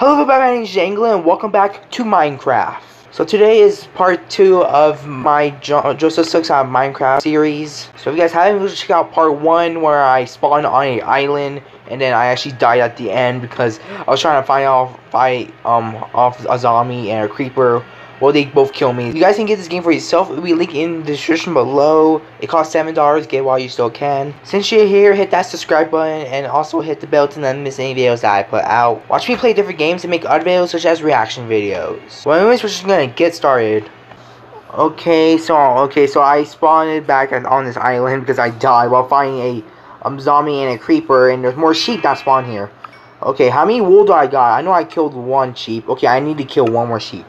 Hello everybody, my name is Anglin and welcome back to Minecraft. So today is part 2 of my Joseph Sucks At Minecraft series. So if you guys haven't, check out part 1 where I spawned on an island and then I actually died at the end because I was trying to fight off a zombie and a creeper. Well, they both kill me. You guys can get this game for yourself. It'll be linked in the description below. It costs $7. Get it while you still can. Since you're here, hit that subscribe button and also hit the bell to not miss any videos that I put out. Watch me play different games and make other videos such as reaction videos. Well, anyways, we're just gonna get started. Okay, so I spawned back on this island because I died while fighting a zombie and a creeper, and there's more sheep that spawn here. Okay, how many wool do I got? I know I killed one sheep. Okay, I need to kill one more sheep.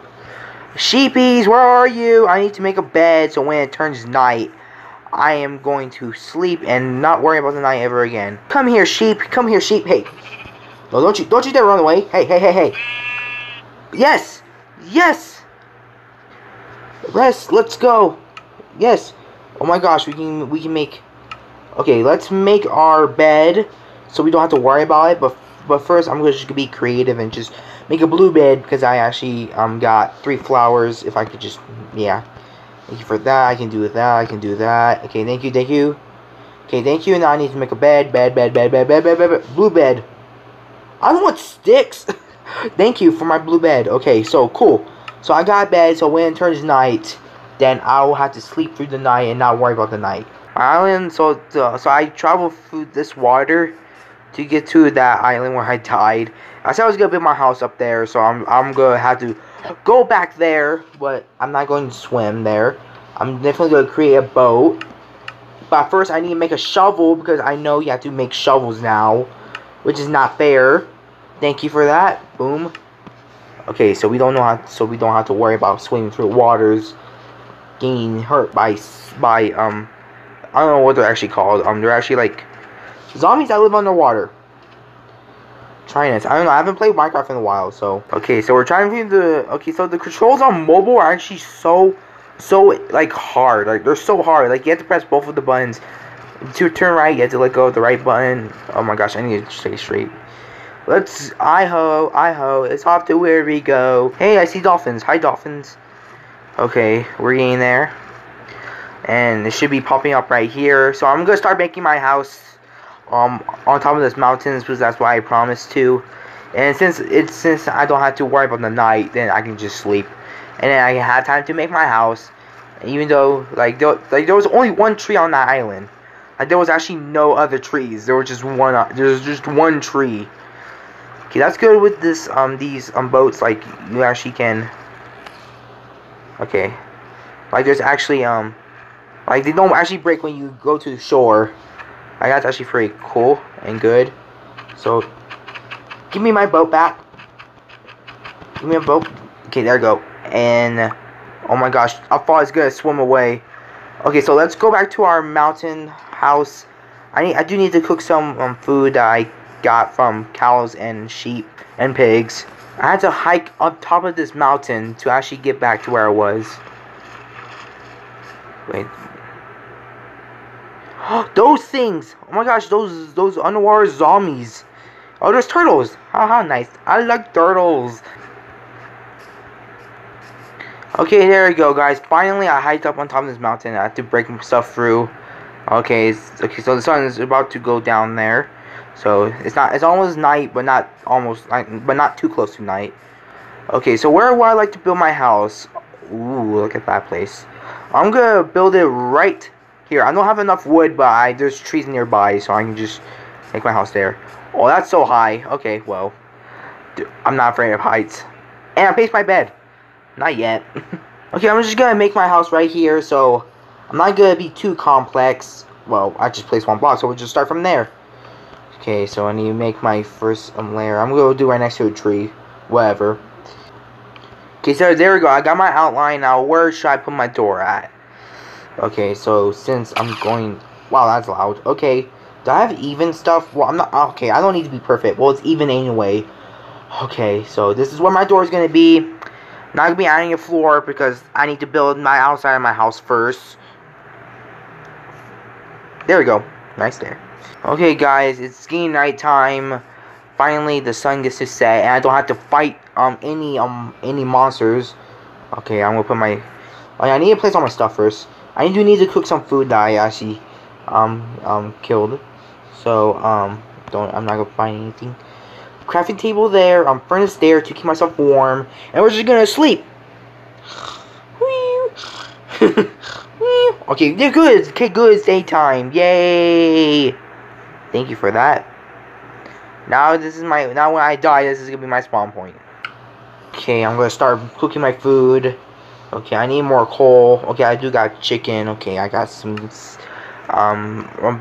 Sheepies, where are you? I need to make a bed so when it turns night, I am going to sleep and not worry about the night ever again. Come here, sheep. Come here, sheep. Hey, no, don't you dare run away. Hey, hey, hey, hey. Yes, yes. Let's go. Yes. Oh my gosh, we can make. Okay, let's make our bed so we don't have to worry about it. But first, I'm just gonna be creative and just make a blue bed because I actually got 3 flowers. If I could just, yeah. Thank you for that. I can do that. I can do that. Okay, thank you, thank you. Okay, thank you. Now I need to make a bed. Bed. Blue bed. I don't want sticks. Thank you for my blue bed. Okay, so cool. So I got a bed. So when it turns night, then I will have to sleep through the night and not worry about the night. Island. So I travel through this water to get to that island where I died. I said I was gonna build my house up there, so I'm gonna have to go back there, but I'm not going to swim there. I'm definitely gonna create a boat, but first I need to make a shovel because I know you have to make shovels now, which is not fair. Thank you for that. Boom. Okay, so we don't have to worry about swimming through waters, getting hurt by I don't know what they're actually called. They're actually like zombies that live underwater. Trying this. I don't know. I haven't played Minecraft in a while, so. Okay, so we're trying to do the. Okay, so the controls on mobile are actually so like hard. Like they're so hard. Like you have to press both of the buttons. To turn right, you have to let go of the right button. Oh my gosh, I need to stay straight. Let's. I ho. It's off to where we go. Hey, I see dolphins. Hi, dolphins. Okay, we're getting there. And it should be popping up right here. So I'm gonna start making my house on top of this mountains because that's why I promised to, and since I don't have to worry about the night, then I can just sleep, and then I have time to make my house. And even though like there was only one tree on that island, like there was actually no other trees. There was just one. There's just one tree. Okay, that's good with this these boats. Like you actually can. Okay, like there's actually like they don't actually break when you go to the shore. Like, that's actually pretty cool and good. So, give me my boat back. Give me a boat. Okay, there we go. And, oh my gosh, I thought it's gonna swim away. Okay, so let's go back to our mountain house. I do need to cook some food that I got from cows and sheep and pigs. I had to hike up top of this mountain to actually get back to where I was. Wait. Those things! Oh my gosh, those underwater zombies. Oh, there's turtles. Haha, nice. I like turtles. Okay, there we go, guys. Finally, I hiked up on top of this mountain. I had to break stuff through. Okay. So the sun is about to go down there. So it's not. It's almost night, but not almost night, but not too close to night. Okay. So where would I like to build my house? Ooh, look at that place. I'm gonna build it right here. I don't have enough wood, but there's trees nearby, so I can just make my house there. Oh, that's so high. Okay, well, dude, I'm not afraid of heights. And I placed my bed. Not yet. Okay, I'm just gonna make my house right here, so I'm not gonna be too complex. Well, I just placed one block, so we'll just start from there. Okay, so I need to make my first layer. I'm gonna do right next to a tree, whatever. Okay, so there we go. I got my outline. Now, where should I put my door at? Okay, so since I'm going... Wow, that's loud. Okay, do I have even stuff? Well, I'm not... Okay, I don't need to be perfect. Well, it's even anyway. Okay, so this is where my door is going to be. I'm not going to be adding a floor because I need to build my outside of my house first. There we go. Nice there. Okay, guys, it's getting nighttime. finally the sun gets to set, and I don't have to fight any monsters. Okay, I'm gonna put my. I need to place all my stuff first. I do need to cook some food that I actually killed. So I'm not gonna find anything. Crafting table there. Furnace there to keep myself warm, and we're just gonna sleep. Okay, they're good. Okay, good. It's daytime. Yay! Thank you for that. Now this is my. Now when I die, this is gonna be my spawn point. Okay, I'm gonna start cooking my food. Okay, I need more coal. Okay, I do got chicken. Okay, I got some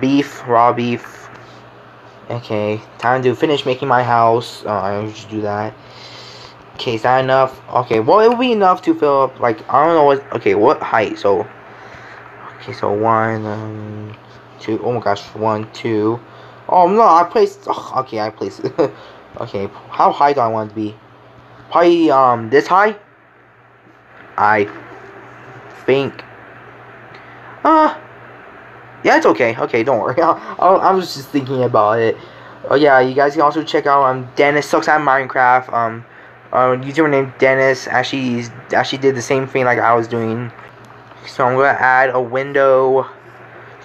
beef, raw beef. Okay, time to finish making my house. I should do that. Okay, is that enough? Okay, well, it will be enough to fill up, like, I don't know what, okay, what height, so, okay, so 1, 2, oh my gosh, 1, 2, oh no, I placed, oh, okay, I placed, okay, how high do I want it to be? Probably, this high? I think, yeah, it's okay, okay, don't worry, I was just thinking about it. Oh yeah, you guys can also check out, Dennis Sucks At Minecraft, user named Dennis actually did the same thing like I was doing. So I'm gonna add a window.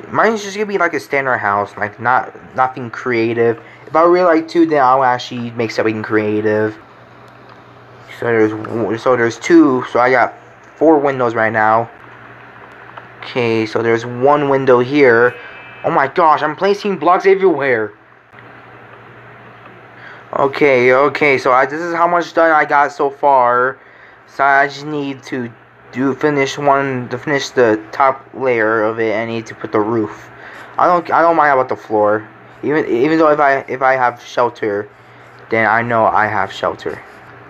Mine's just gonna be like a standard house, like nothing creative. If I really like to, then I'll actually make something creative. So there's two. So I got 4 windows right now. Okay, so there's 1 window here. Oh my gosh, I'm placing blocks everywhere. Okay, okay, so this is how much done I got so far. So I just need to finish the top layer of it. I need to put the roof. I don't mind about the floor. Even though if I have shelter, then I know I have shelter.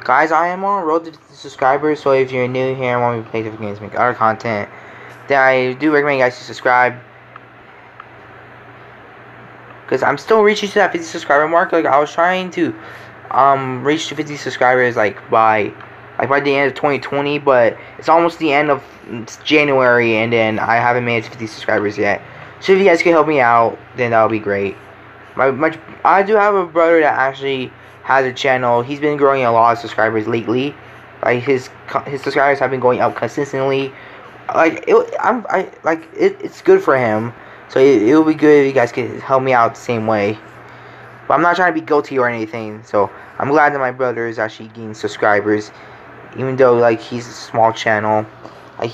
Guys, I am on road to subscribers, so if you're new here and want me to play different games, make other content, then I do recommend you guys to subscribe. Because I'm still reaching to that 50 subscriber mark. Like, I was trying to reach to 50 subscribers by the end of 2020, but it's almost the end of January, and then I haven't made it to 50 subscribers yet. So if you guys could help me out, then that would be great. I do have a brother that actually has a channel. He's been growing a lot of subscribers lately. Like, his subscribers have been going up consistently. Like, it's good for him. So it would be good if you guys could help me out the same way. But I'm not trying to be guilty or anything. So I'm glad that my brother is actually getting subscribers. Even though, like, he's a small channel. Like,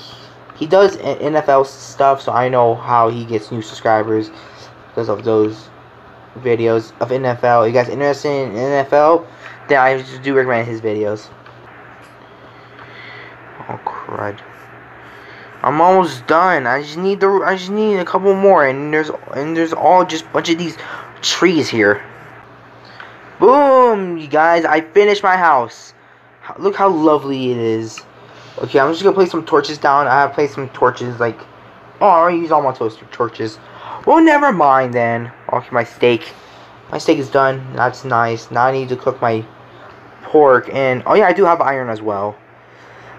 he does NFL stuff, so I know how he gets new subscribers. Because of those videos of NFL. If you guys are interested in NFL, then I do recommend his videos. Oh, crud. I'm almost done. I just need a couple more, and there's all just a bunch of these trees here. Boom, you guys! I finished my house. Look how lovely it is. Okay, I'm just gonna place some torches down. I have placed some torches. Like, oh, I already used all my toaster torches. Well, never mind then. Okay, my steak is done. That's nice. Now I need to cook my pork, and oh yeah, I do have iron as well.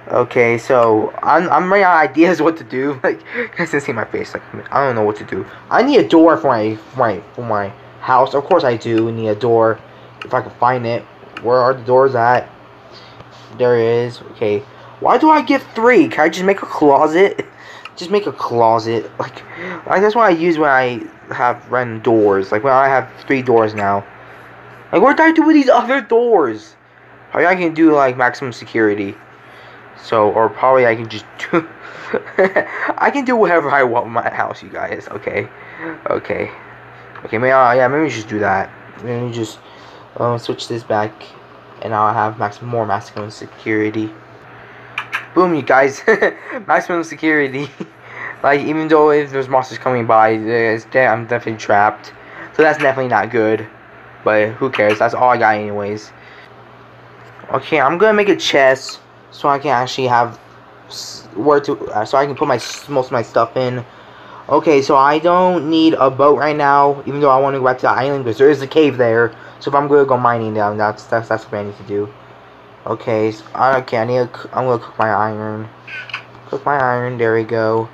Okay, so I'm running out of ideas what to do. Like, you guys can see my face. Like, I don't know what to do. I need a door for my house. Of course I do need a door. If I can find it. Where are the doors at? There it is. Okay. Why do I get 3? Can I just make a closet? Just make a closet. Like that's what I use when I have random doors. Like, when I have 3 doors now. Like, what do I do with these other doors? Like, I can do, like, maximum security. So, or probably I can just do... I can do whatever I want in my house, you guys. Okay. Okay. Okay, maybe, yeah, maybe just do that. Maybe just switch this back. And I'll have more maximum security. Boom, you guys. Maximum security. Like, even though if there's monsters coming by, I'm definitely trapped. So that's definitely not good. But who cares? That's all I got anyways. Okay, I'm gonna make a chest. So I can actually have where to, so I can put most of my stuff in. Okay, so I don't need a boat right now, even though I want to go back to the island because there is a cave there. So if I'm gonna go mining down, that's what I need to do. Okay, so, okay, I'm gonna cook my iron. Cook my iron. There we go.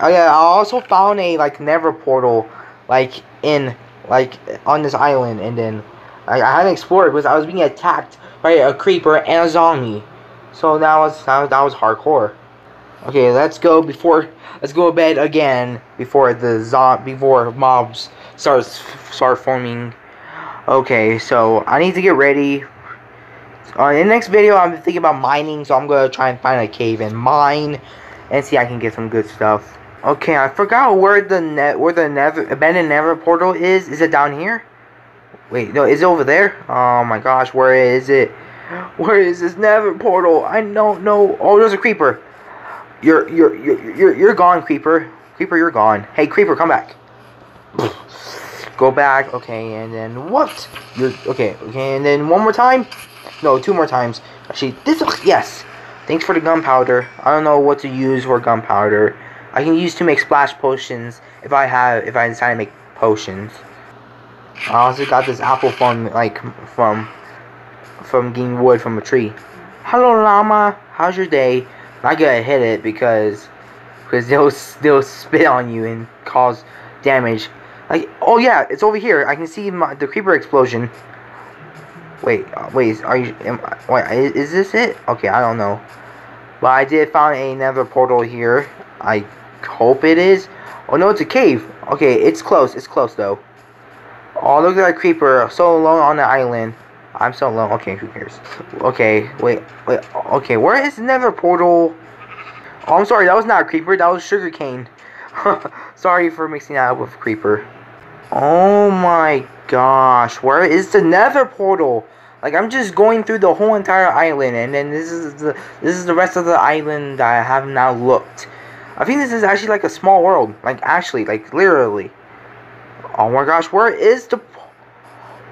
Oh yeah, I also found a like nether portal, like on this island, and then I haven't explored because I was being attacked by a creeper and a zombie. So that was hardcore. Okay, let's go to bed again before the mobs start forming. Okay, so I need to get ready. In the next video, I'm thinking about mining, so I'm gonna try and find a cave and mine, and see if I can get some good stuff. Okay, I forgot where the abandoned nether portal is. Is it down here? Wait, no, is it over there? Oh my gosh, where is it? Where is this nether portal? I don't know. Oh, there's a creeper. You're gone, creeper. Creeper, you're gone. Hey, creeper, come back. Go back. Okay, and then what? Okay, and then one more time. No, two more times. Actually, this, yes. Thanks for the gunpowder. I don't know what to use for gunpowder. I can use to make splash potions if I decide to make potions. I also got this apple from getting wood from a tree. Hello, llama. How's your day? I gotta hit it because they'll spit on you and cause damage. Like, oh yeah, it's over here. I can see the creeper explosion. Wait, is this it? Okay, I don't know. But I did find another portal here. I hope it is. Oh no, it's a cave. Okay, it's close though. Oh, look at that creeper. So alone on the island. I'm so alone. Okay, who cares? Okay, wait. Okay, where is the nether portal? Oh, I'm sorry, that was not a creeper. That was sugarcane. Sorry for mixing that up with creeper. Oh my gosh, where is the nether portal? Like, I'm just going through the whole entire island, and then this is the rest of the island that I have now looked. I think this is actually like a small world. Like, actually, like, literally. Oh my gosh, where is the portal?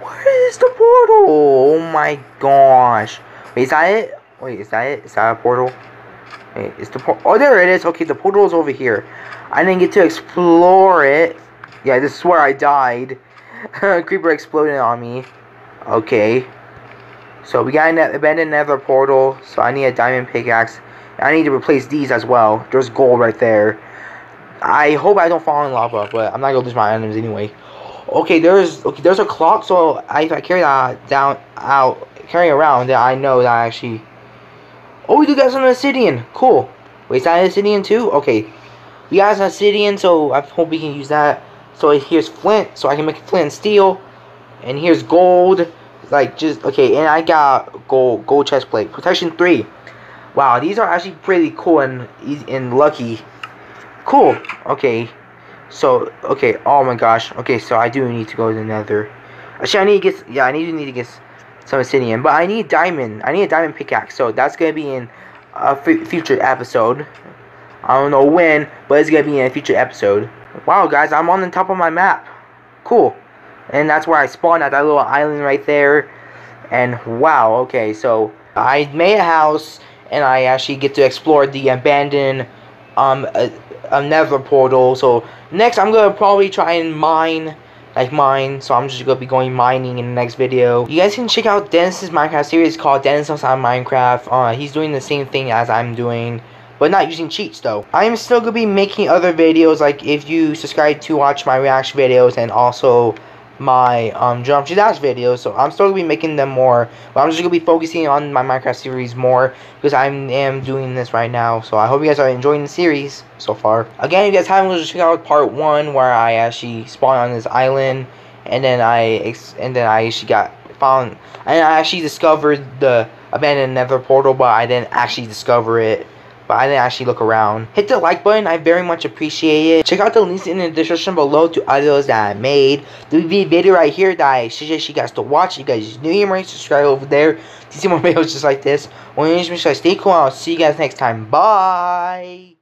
Oh my gosh. Wait, is that it? Wait, is that it? Is that a portal? Wait, is the portal? Oh, there it is. Okay, the portal is over here. I didn't get to explore it. Yeah, this is where I died. Creeper exploded on me. Okay. So we got an abandoned nether portal. So I need a diamond pickaxe. I need to replace these as well. There's gold right there. I hope I don't fall in lava, but I'm not gonna lose my items anyway. Okay, there's a clock, so if I carry that around, that I know that I actually. Oh, we do got some obsidian. Cool. Wait, is that obsidian too? Okay. We got some obsidian, so I hope we can use that. So here's flint, so I can make flint and steel. And here's gold. Like, just okay, and I got gold chest plate. Protection 3. Wow, these are actually pretty cool and lucky. Cool. Okay. So okay, oh my gosh. Okay, so I do need to go to the nether. Actually, I need to get some obsidian, but I need diamond. I need a diamond pickaxe. So that's gonna be in a future episode. I don't know when, but it's gonna be in a future episode. Wow, guys, I'm on the top of my map. Cool. And that's where I spawned at that little island right there. And wow, okay, so I made a house, and I actually get to explore the abandoned nether portal. So next I'm gonna probably try and mine, so I'm just gonna be going mining in the next video. You guys can check out Dennis's Minecraft series called Dennis Sucks At Minecraft. He's doing the same thing as I'm doing, but not using cheats though. I am still gonna be making other videos. Like, if you subscribe to watch my reaction videos and also my jump to dash videos, so I'm still gonna be making them more, but I'm just gonna be focusing on my Minecraft series more because I am doing this right now. So I hope you guys are enjoying the series so far. Again, if you guys haven't, just check out part 1 where I actually spawned on this island, and then I actually got found, and I actually discovered the abandoned nether portal, but I didn't actually discover it. But I didn't actually look around. Hit the like button, I very much appreciate it. Check out the links in the description below to others that I made. The video right here that I suggest you guys to watch. You guys new here, right? Subscribe over there to see more videos just like this. Well, make sure I stay cool. I'll see you guys next time. Bye.